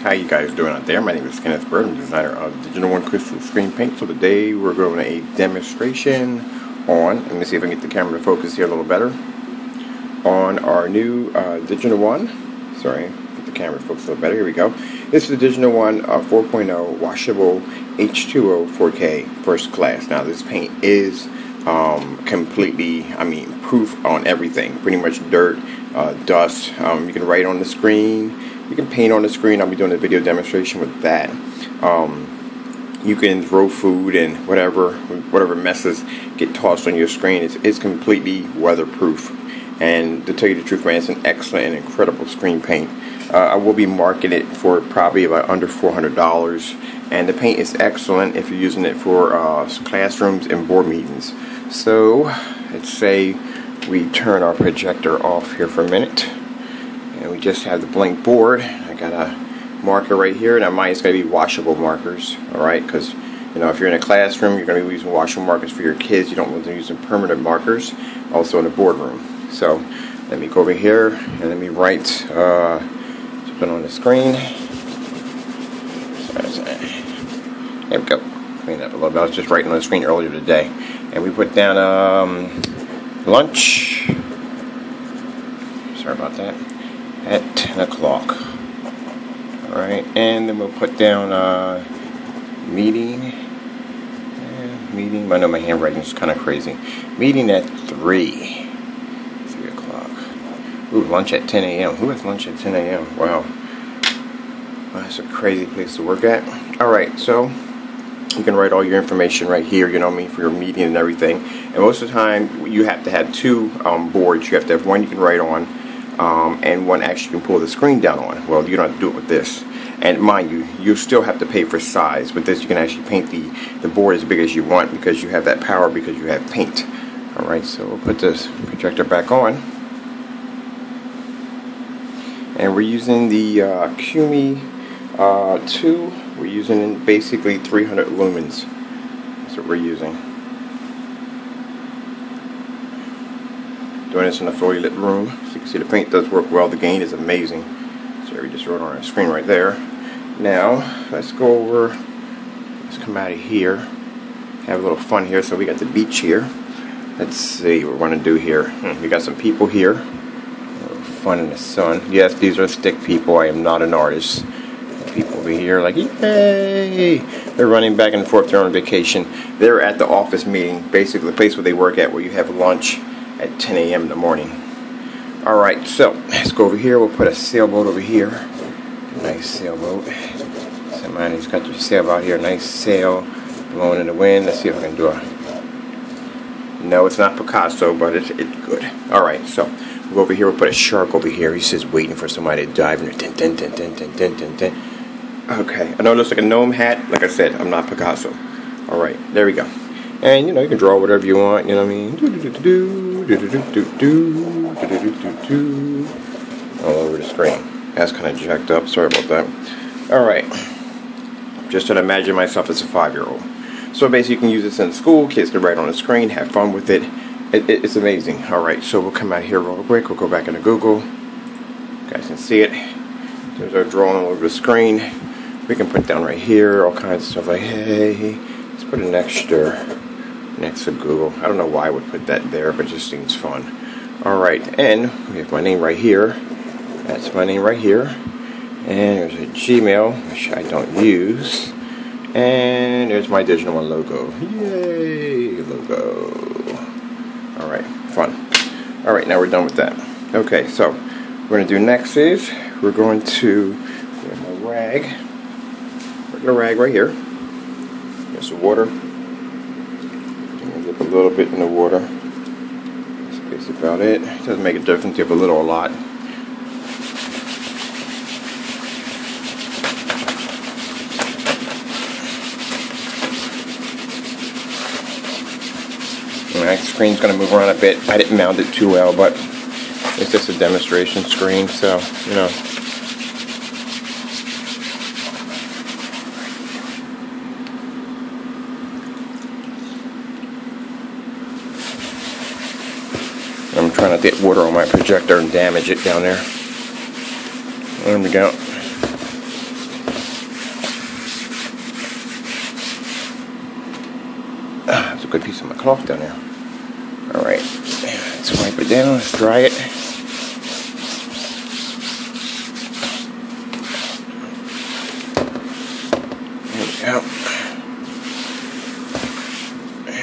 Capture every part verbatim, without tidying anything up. How you guys doing out there? My name is Kenneth Bird, I'm the designer of Digital One Crystal Screen Paint. So today we're going to a demonstration on, let me see if I can get the camera to focus here a little better, on our new uh, Digital One, sorry, get the camera to focus a little better, here we go. This is the Digital One uh, four point oh Washable H two O four K First Class. Now this paint is um, completely, I mean, proof on everything, pretty much dirt, uh, dust, um, you can write on the screen. You can paint on the screen. I'll be doing a video demonstration with that. Um, you can throw food and whatever whatever messes get tossed on your screen. It's, it's completely weatherproof. And to tell you the truth, man, it's an excellent and incredible screen paint. Uh, I will be marketing it for probably about under four hundred dollars. And the paint is excellent if you're using it for uh, classrooms and board meetings. So let's say we turn our projector off here for a minute. And we just have the blank board. I got a marker right here. Now mine is going to be washable markers, alright, because you know if you're in a classroom you're going to be using washable markers for your kids. You don't want them using permanent markers, also in a boardroom. So let me go over here and let me write uh, something on the screen. There we go. Clean up a little bit. I was just writing on the screen earlier today. And we put down um, lunch. Sorry about that. At ten o'clock. Alright, and then we'll put down uh, meeting. Yeah, meeting. I know my handwriting is kind of crazy. Meeting at three. three o'clock. Ooh, lunch at ten A M Who has lunch at ten A M? Wow. That's a crazy place to work at. Alright, so you can write all your information right here, you know what I mean, for your meeting and everything. And most of the time, you have to have two um, boards. You have to have one you can write on. Um, and one actually can pull the screen down on. Well, you don't have to do it with this. And mind you, you still have to pay for size. With this, you can actually paint the, the board as big as you want because you have that power because you have paint. Alright, so we'll put this projector back on. And we're using the uh, Q-Me uh, two. We're using basically three hundred lumens. That's what we're using. Doing this in a fully lit room, so you can see the paint does work well. The gain is amazing. So we just wrote on our screen right there. Now let's go over. Let's come out of here. Have a little fun here. So we got the beach here. Let's see what we're going to do here. We got some people here. A little fun in the sun. Yes, these are stick people. I am not an artist. People over here like, yay! They're running back and forth. They're on vacation. They're at the office meeting, basically the place where they work at, where you have lunch at ten A M in the morning. Alright, so let's go over here. We'll put a sailboat over here. Nice sailboat. Somebody's got their sailboat here. Nice sail blowing in the wind. Let's see if I can do it. No, it's not Picasso, but it's, it's good. Alright, so we'll go over here. We'll put a shark over here. He's just waiting for somebody to dive in there. Dun, dun, dun, dun, dun, dun, dun, dun. Okay, I know it looks like a gnome hat. Like I said, I'm not Picasso. Alright, there we go. And you know, you can draw whatever you want, you know what I mean? Do, do, do, do. Do, do, do, do, do, do, do, do, do. All over the screen. That's kind of jacked up. Sorry about that. Alright. Just to imagine myself as a five-year-old. So basically you can use this in school. Kids can write on the screen. Have fun with it. it, it it's amazing. Alright. So we'll come out here real quick. We'll go back into Google. You guys can see it. There's our drawing all over the screen. We can put down right here. All kinds of stuff like, hey. Let's put an extra... next to Google. I don't know why I would put that there, but it just seems fun. Alright, and we have my name right here. That's my name right here. And there's a Gmail, which I don't use. And there's my Digital One logo. Yay! Logo. Alright, fun. Alright, now we're done with that. Okay, so what we're going to do next is we're going to get my rag. We're going to rag right here. Get some water. A little bit in the water. That's about it. It doesn't make a difference if a little or a lot. My screen's going to move around a bit. I didn't mount it too well, but it's just a demonstration screen, so you know. I'm trying not to get water on my projector and damage it down there. There we go. a good piece of my cloth down there. Alright, let's wipe it down, let's dry it. There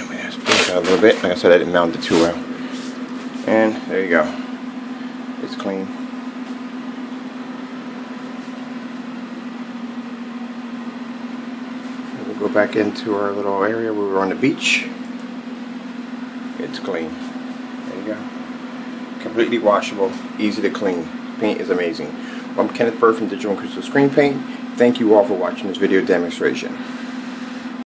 we go. A little bit, like I said, I didn't mount it too well, and there you go, it's clean. And we'll go back into our little area where we were on the beach. It's clean. There you go, completely washable, easy to clean. Paint is amazing. Well, I'm Kenneth Bird from Digital One Crystal Screen Paint. Thank you all for watching this video demonstration.